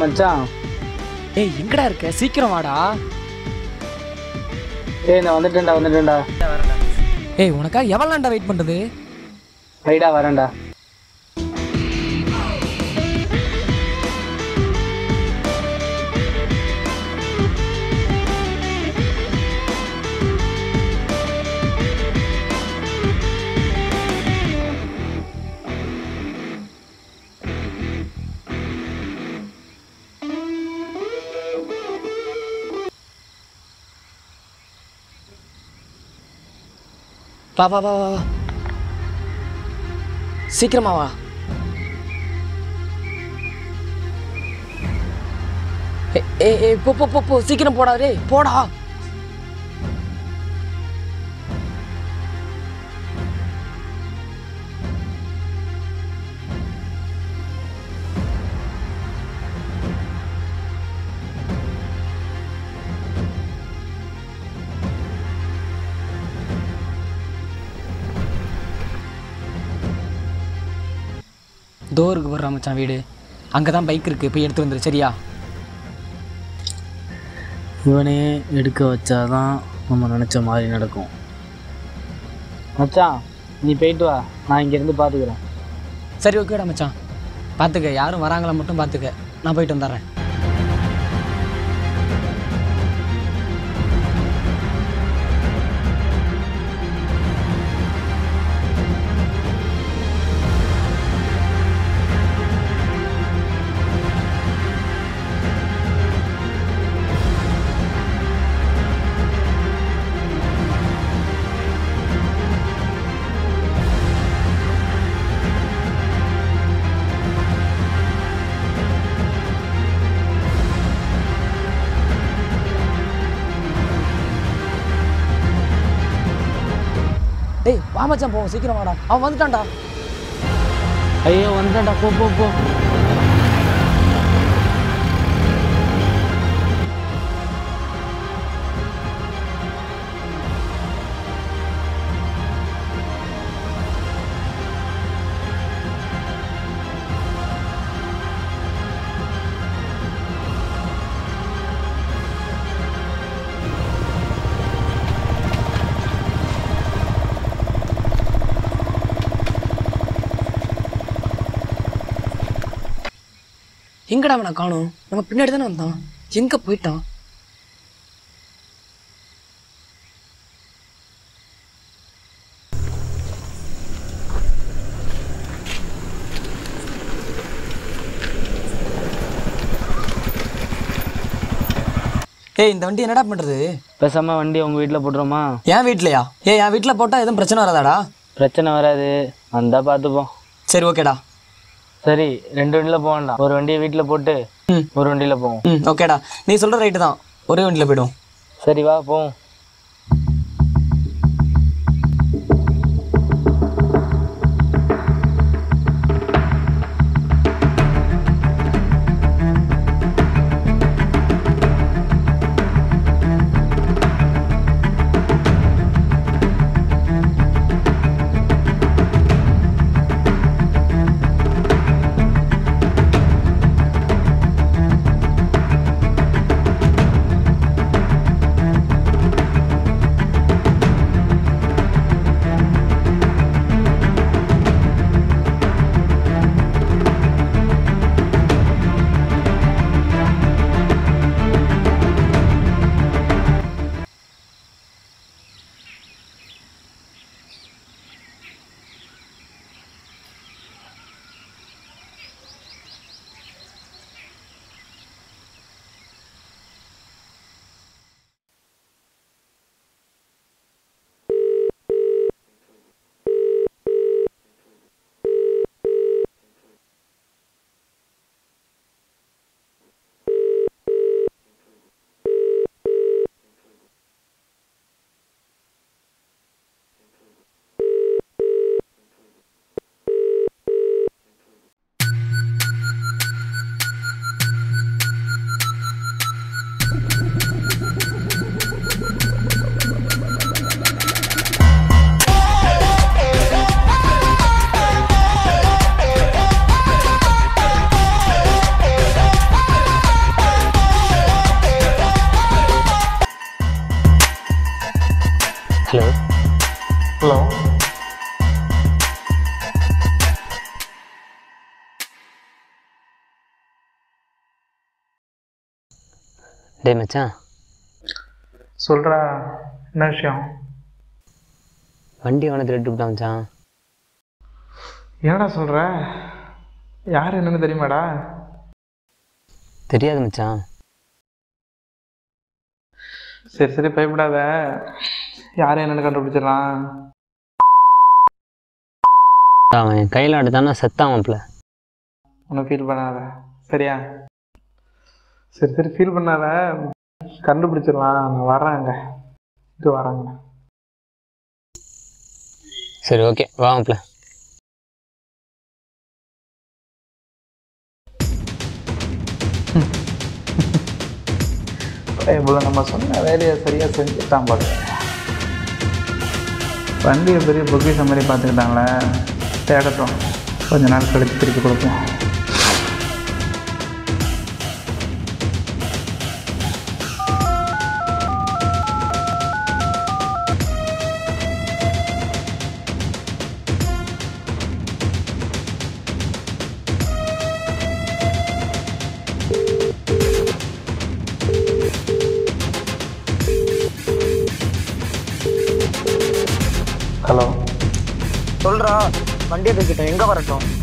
மச்சான். ஏய் எங்கடா இருக்க, சீக்கிரம் வாடா. ஏய் நான் வந்துட்டேன்டா. ஏய் உனக்கா எவ்வளவு நேரம்டா வெயிட் பண்றது? ரைடா வரேன்டா. வா வா வா வா சீக்கிரமா வா. ஏ ஏ போ போ போ போ சீக்கிரம் போடா ரே போடா. டோருக்கு வர்ற மச்சான் வீடு அங்கே தான் பைக் இருக்குது, போய் எடுத்து வந்துரு சரியா? இவனே எடுக்க வச்சாதான் நம்ம நினச்ச மாதிரி நடக்கும். மச்சான் நீ போயிட்டு வா, நான் இங்கேருந்து பார்த்துக்கிறேன். சரி ஓகேடா மச்சான், பார்த்துக்க யாரும் வராங்களா மட்டும் பார்த்துக்க, நான் போயிட்டு வந்துடுறேன். ஏய் வா மச்சான் போவோம், சீக்கிரம் வாடா. அவன் வந்துட்டான்டா. ஐயோ வந்துட்டான்டா, போ போ போ. எங்கடா அவனை காணும், நம்ம பின்னாடி தானே வந்தான், எங்க போயிட்டான்? ஏய் இந்த வண்டி என்னடா பண்றது? பேசாம வண்டி உங்க வீட்டுல போட்டுருமா? என் வீட்லயா? ஏய் என் வீட்டுல போட்டா எதுவும் பிரச்சனை வராதாடா? பிரச்சனை வராது, வந்தா பாத்துப்போம். சரி ஓகேடா. சரி ரெண்டு வண்டியில போவான்டா, ஒரு வண்டியை வீட்டுல போட்டு ஒரு வண்டியில போவோம். ஓகேடா நீ சொல்ற ரைட்டு தான், ஒரே வண்டியில போயிடும். சரி வா போவோம். டே மச்சான் சொல்றா என்ன விஷயம்? வண்டி அவனை திருட்டு விட்டான் மச்சான். என்னடா சொல்ற? யார் என்னன்னு தெரியுமாடா? தெரியாது மச்சான். சரி சரி பயப்படாத, யாரும் என்னன்னு கண்டுபிடிச்சிடலாம். அவன் கையில் அடுத்தானா செத்தான் மாப்பிள்ள, ஒன்றும் ஃபீல் பண்ணாத சரியா? சரி சரி ஃபீல் பண்ணாத, கண்டுபிடிச்சிடலாம். நான் வர்றாங்க இது வராங்க. சரி ஓகே வா மாப்பிள்ள. இவ்வளோ நம்ம சொன்ன வேலையை சரியாக செஞ்சுட்டான் பாரு. வண்டியை பெரிய பொக்கிஷ மாதிரி பார்த்துக்கிட்டாங்களே, தேடட்டும், கொஞ்ச நாள் கழித்து திருப்பி கொடுப்போம். ஹலோ சொல்றா, வண்டியை தூக்கிட்டோம், எங்கே வரட்டும்?